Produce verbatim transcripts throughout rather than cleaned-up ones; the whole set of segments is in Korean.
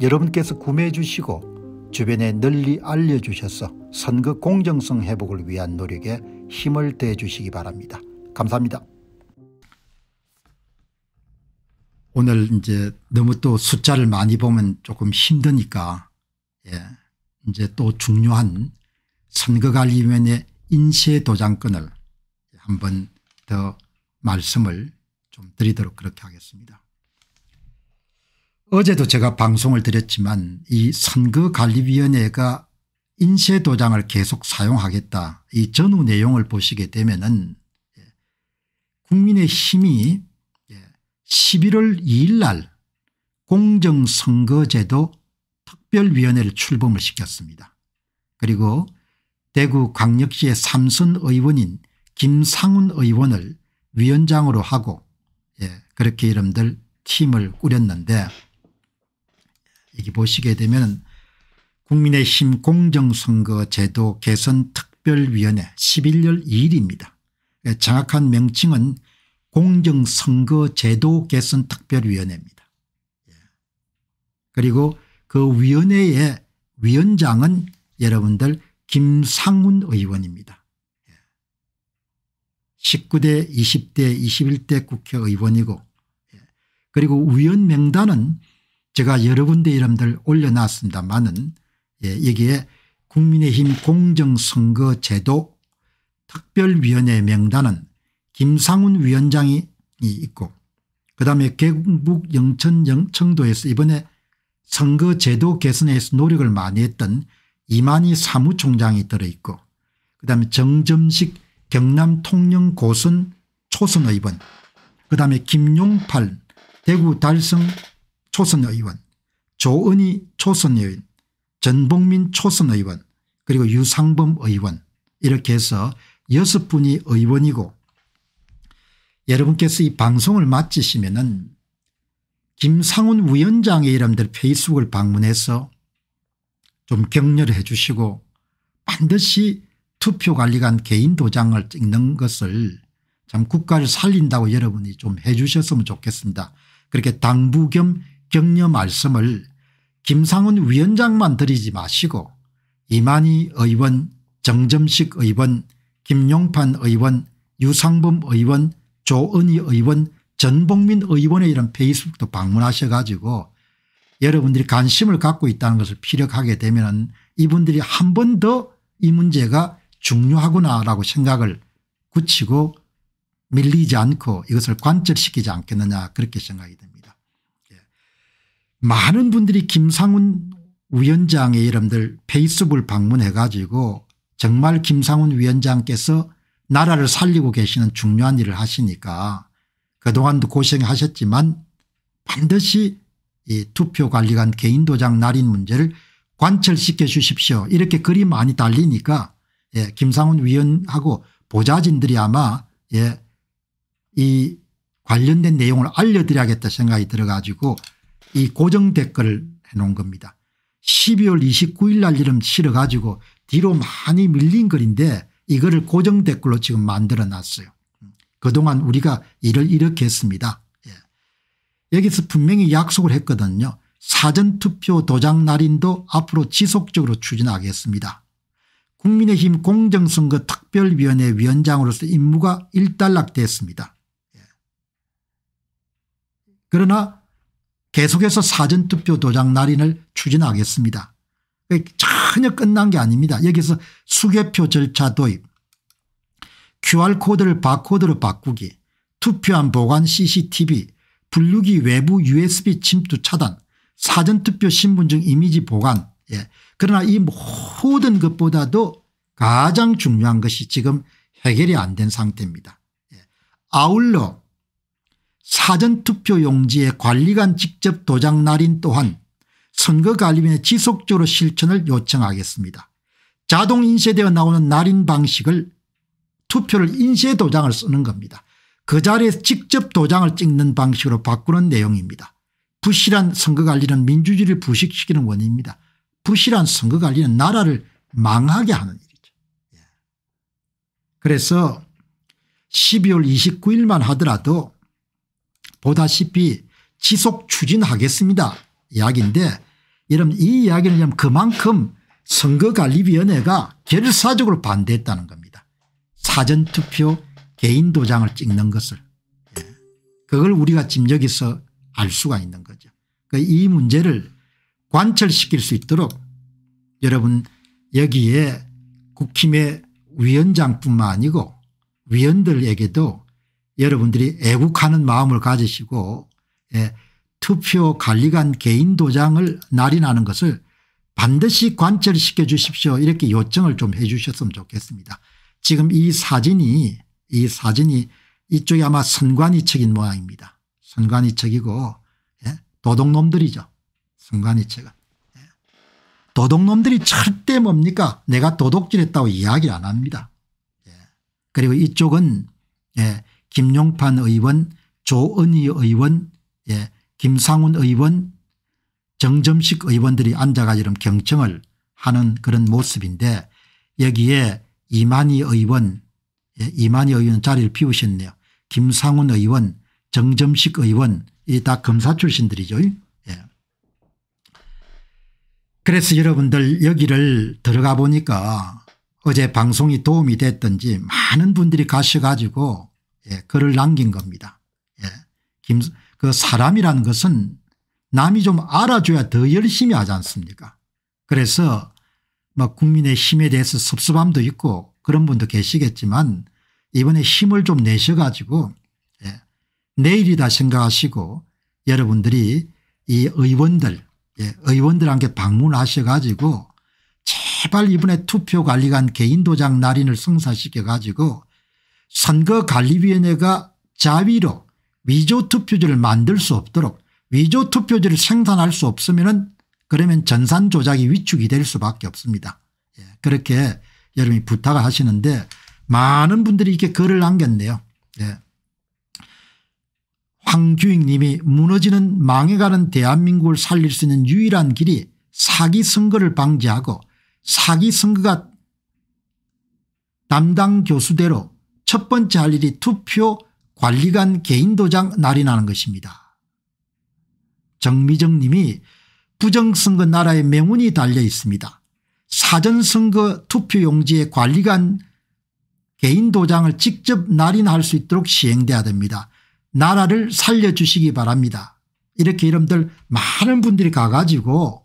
여러분께서 구매해 주시고 주변에 널리 알려주셔서 선거 공정성 회복을 위한 노력에 힘을 더해 주시기 바랍니다. 감사합니다. 오늘 이제 너무 또 숫자를 많이 보면 조금 힘드니까, 예, 이제 또 중요한 선거관리위원회 인쇄도장권을 한 번 더 말씀을 좀 드리도록 그렇게 하겠습니다. 어제도 제가 방송을 드렸지만 이 선거관리위원회가 인쇄도장을 계속 사용하겠다, 이 전후 내용을 보시게 되면은 국민의힘이 십일월 이일 날 공정선거제도 특별위원회를 출범을 시켰습니다. 그리고 대구 광역시의 삼선 의원인 김상훈 의원을 위원장으로 하고, 예, 그렇게 이름들 팀을 꾸렸는데, 여기 보시게 되면 국민의힘 공정선거제도 개선특별위원회 십일월 이일입니다. 정확한 명칭은 공정선거제도 개선특별위원회입니다. 그리고 그 위원회의 위원장은 여러분들 김상훈 의원입니다. 십구 대 이십 대 이십일 대 국회의원이고, 그리고 위원 명단은 제가 여러 군데 이름들 올려놨습니다만은, 예, 여기에 국민의힘 공정선거제도 특별위원회 명단은 김상훈 위원장이 있고, 그다음에 경북 영천 영천도에서 이번에 선거제도 개선에서 노력을 많이 했던 이만희 사무총장이 들어있고, 그다음에 정점식 경남 통영 고선 초선의원, 그다음에 김용팔 대구 달성 초선의원, 조은희 초선의원, 전봉민 초선의원, 그리고 유상범 의원, 이렇게 해서 여섯 분이 의원이고, 여러분께서 이 방송을 마치시면은 김상훈 위원장의 이름들 페이스북을 방문해서 좀 격려를 해 주시고, 반드시 투표관리관 개인 도장을 찍는 것을 참 국가를 살린다고 여러분이 좀 해 주셨으면 좋겠습니다. 그렇게 당부 겸 격려 말씀을 김상훈 위원장만 드리지 마시고 이만희 의원, 정점식 의원, 김용판 의원, 유상범 의원, 조은희 의원, 전봉민 의원의 이런 페이스북도 방문하셔 가지고 여러분들이 관심을 갖고 있다는 것을 피력하게 되면 이분들이 한 번 더 이 문제가 중요하구나라고 생각을 굳히고 밀리지 않고 이것을 관철시키지 않겠느냐, 그렇게 생각이 됩니다. 예. 많은 분들이 김상훈 위원장의 이름들 페이스북을 방문해 가지고 정말 김상훈 위원장께서 나라를 살리고 계시는 중요한 일을 하시니까 그동안도 고생하셨지만 반드시 이 투표관리관 개인도장 날인 문제를 관철시켜 주십시오, 이렇게 글이 많이 달리니까, 예, 김상훈 위원하고 보좌진들이 아마, 예, 이 관련된 내용을 알려드려야겠다 생각이 들어가지고 이 고정 댓글을 해놓은 겁니다. 십이월 이십구일 날 이름 실어가지고 뒤로 많이 밀린 글인데 이거를 고정 댓글로 지금 만들어놨어요. 그동안 우리가 일을 이렇게 했습니다. 예. 여기서 분명히 약속을 했거든요. 사전투표 도장 날인도 앞으로 지속적으로 추진하겠습니다. 국민의힘 공정선거 특별위원회 위원장으로서 임무가 일단락됐습니다. 그러나 계속해서 사전투표 도장 날인을 추진하겠습니다. 전혀 끝난 게 아닙니다. 여기서 수개표 절차 도입, 큐알코드를 바코드로 바꾸기, 투표함 보관 씨씨티비, 분류기 외부 유에스비 침투 차단, 사전투표 신분증 이미지 보관. 예. 그러나 이 모든 것보다도 가장 중요한 것이 지금 해결이 안 된 상태입니다. 예. 아울러 사전투표 용지의 관리관 직접 도장 날인 또한 선거관리위원회 지속적으로 실천을 요청하겠습니다. 자동 인쇄되어 나오는 날인 방식을 투표를 인쇄 도장을 쓰는 겁니다. 그 자리에서 직접 도장을 찍는 방식으로 바꾸는 내용입니다. 부실한 선거관리는 민주주의를 부식시키는 원인입니다. 부실한 선거관리는 나라를 망하게 하는 일이죠. 그래서 십이월 이십구일만 하더라도 보다시피 지속 추진하겠습니다 이야기인데, 여러분 이 이야기는 그만큼 선거관리위원회가 결사적으로 반대했다는 겁니다. 사전투표 개인 도장을 찍는 것을, 그걸 우리가 지금 여기서 알 수가 있는 거죠. 그러니까 이 문제를 관철시킬 수 있도록 여러분 여기에 국힘의 위원장뿐만 아니고 위원들에게도 여러분들이 애국하는 마음을 가지시고, 예, 투표관리관 개인 도장을 날인하는 것을 반드시 관철시켜 주십시오 이렇게 요청을 좀 해 주셨으면 좋겠습니다. 지금 이 사진이 이 사진이 이쪽이 아마 선관위측인 모양입니다. 선관위측이고, 예, 도둑놈들이죠. 선관위측은, 예, 도둑놈들이 절대 뭡니까 내가 도둑질했다고 이야기 안 합니다. 예. 그리고 이쪽은, 예, 김용팔 의원, 조은희 의원, 예, 김상훈 의원, 정점식 의원들이 앉아가지고 경청을 하는 그런 모습인데, 여기에 이만희 의원, 예, 이만희 의원 자리를 비우셨네요. 김상훈 의원, 정점식 의원, 이 다 검사 출신들이죠. 예. 그래서 여러분들 여기를 들어가 보니까 어제 방송이 도움이 됐든지 많은 분들이 가셔가지고, 예, 글을 남긴 겁니다. 예. 김, 그 사람이라는 것은 남이 좀 알아줘야 더 열심히 하지 않습니까? 그래서 막 국민의힘에 대해서 섭섭함도 있고 그런 분도 계시겠지만, 이번에 힘을 좀 내셔가지고, 예, 내일이다 생각하시고 여러분들이 이 의원들, 예, 의원들한테 방문하셔가지고 제발 이번에 투표관리관 개인도장 날인을 성사시켜가지고 선거관리위원회가 자위로 위조투표지를 만들 수 없도록, 위조투표지를 생산할 수 없으면은 그러면 전산 조작이 위축이 될 수밖에 없습니다. 예, 그렇게 여러분이 부탁을 하시는데 많은 분들이 이렇게 글을 남겼네요. 예. 황규익 님이 무너지는 망해가는 대한민국을 살릴 수 있는 유일한 길이 사기 선거를 방지하고 사기 선거가 담당 교수대로 첫 번째 할 일이 투표 관리관 개인도장 날인하는 것입니다. 정미정 님이 부정선거 나라의 명운이 달려 있습니다. 사전선거 투표용지에 관리관 개인도장을 직접 날인할 수 있도록 시행돼야 됩니다. 나라를 살려주시기 바랍니다. 이렇게 여러분들 많은 분들이 가가지고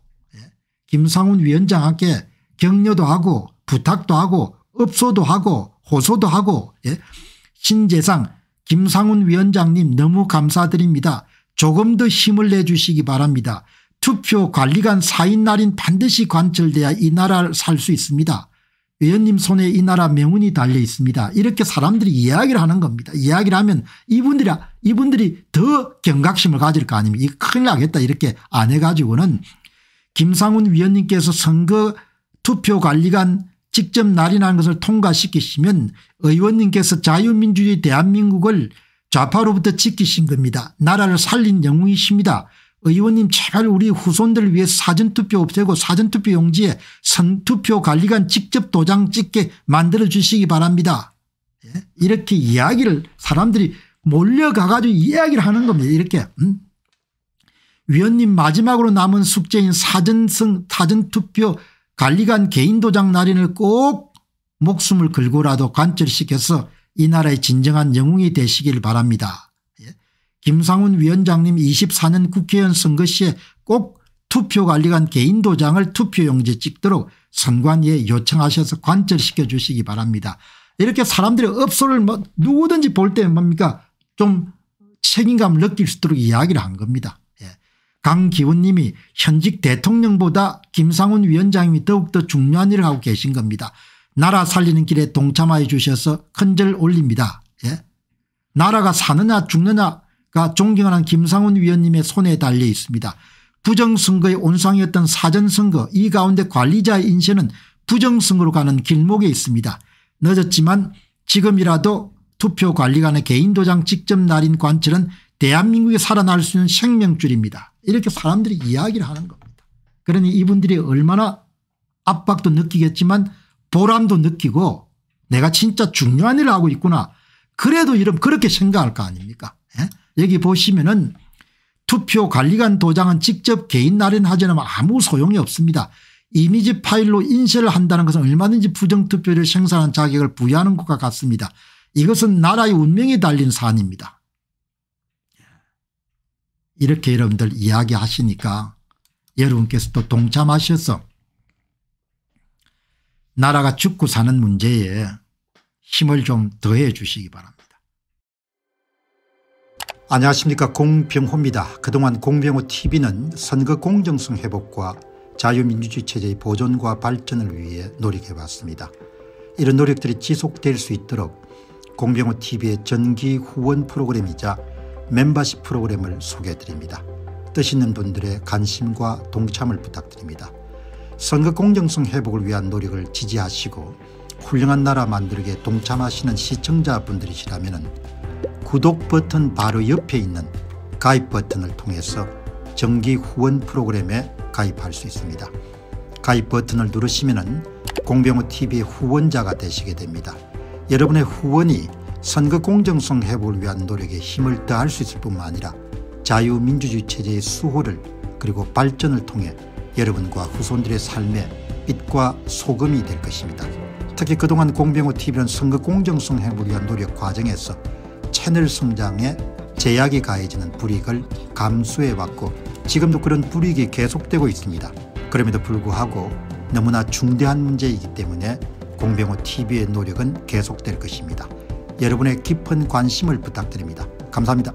김상훈 위원장한테 격려도 하고 부탁도 하고 업소도 하고 호소도 하고, 신재상 김상훈 위원장님 너무 감사드립니다. 조금 더 힘을 내주시기 바랍니다. 투표관리관 사인 날인 반드시 관철돼야 이 나라를 살 수 있습니다. 위원님 손에 이 나라 명운이 달려 있습니다. 이렇게 사람들이 이야기를 하는 겁니다. 이야기를 하면 이분들이 이분들이 더 경각심을 가질 거 아닙니까? 이거 큰일 나겠다 이렇게 안 해가지고는 김상훈 위원님께서 선거 투표관리관 직접 날인하는 것을 통과시키시면 의원님께서 자유민주주의 대한민국을 좌파로부터 지키신 겁니다. 나라를 살린 영웅이십니다. 의원님 제발 우리 후손들을 위해 사전투표 없애고 사전투표 용지에 선투표관리관 직접 도장 찍게 만들어 주시기 바랍니다. 예? 이렇게 이야기를 사람들이 몰려가가지고 이야기를 하는 겁니다. 이렇게, 음? 위원님 마지막으로 남은 숙제인 사전성, 사전투표관리관 개인도장 날인을 꼭 목숨을 걸고라도 관철시켜서 이 나라의 진정한 영웅이 되시길 바랍니다. 김상훈 위원장님 이십사년 국회의원 선거 시에 꼭 투표관리관 개인도장을 투표용지에 찍도록 선관위에 요청하셔서 관철시켜 주시기 바랍니다. 이렇게 사람들이 업소를 뭐 누구든지 볼 때 뭡니까 좀 책임감을 느낄 수 있도록 이야기를 한 겁니다. 예. 강기훈 님이 현직 대통령보다 김상훈 위원장님이 더욱더 중요한 일을 하고 계신 겁니다. 나라 살리는 길에 동참하여 주셔서 큰절 올립니다. 예. 나라가 사느냐 죽느냐 가 존경하는 김상훈 위원님의 손에 달려 있습니다. 부정선거의 온상이었던 사전선거 이 가운데 관리자의 인쇄는 부정선거로 가는 길목에 있습니다. 늦었지만 지금이라도 투표관리관의 개인도장 직접 날인 관철은 대한민국이 살아날 수 있는 생명줄입니다. 이렇게 사람들이 이야기를 하는 겁니다. 그러니 이분들이 얼마나 압박도 느끼겠지만 보람도 느끼고 내가 진짜 중요한 일을 하고 있구나. 그래도 이런 그렇게 생각할 거 아닙니까? 예? 여기 보시면은 투표관리관 도장은 직접 개인 날인하지 않으면 아무 소용이 없습니다. 이미지 파일로 인쇄를 한다는 것은 얼마든지 부정투표를 생산한 자격을 부여하는 것과 같습니다. 이것은 나라의 운명이 달린 사안입니다. 이렇게 여러분들 이야기하시니까 여러분께서도 동참하셔서 나라가 죽고 사는 문제에 힘을 좀 더해 주시기 바랍니다. 안녕하십니까, 공병호입니다. 그동안 공병호티비는 선거 공정성 회복과 자유민주주의 체제의 보존과 발전을 위해 노력해왔습니다. 이런 노력들이 지속될 수 있도록 공병호티비의 정기 후원 프로그램이자 멤버십 프로그램을 소개해드립니다. 뜻 있는 분들의 관심과 동참을 부탁드립니다. 선거 공정성 회복을 위한 노력을 지지하시고 훌륭한 나라 만들기에 동참하시는 시청자분들이시라면 구독 버튼 바로 옆에 있는 가입 버튼을 통해서 정기 후원 프로그램에 가입할 수 있습니다. 가입 버튼을 누르시면 공병호티비의 후원자가 되시게 됩니다. 여러분의 후원이 선거 공정성 회복을 위한 노력에 힘을 더할 수 있을 뿐만 아니라 자유민주주의 체제의 수호를 그리고 발전을 통해 여러분과 후손들의 삶에 빛과 소금이 될 것입니다. 특히 그동안 공병호티비는 선거 공정성 회복을 위한 노력 과정에서 채널 성장에 제약이 가해지는 불이익을 감수해왔고 지금도 그런 불이익이 계속되고 있습니다. 그럼에도 불구하고 너무나 중대한 문제이기 때문에 공병호티비의 노력은 계속될 것입니다. 여러분의 깊은 관심을 부탁드립니다. 감사합니다.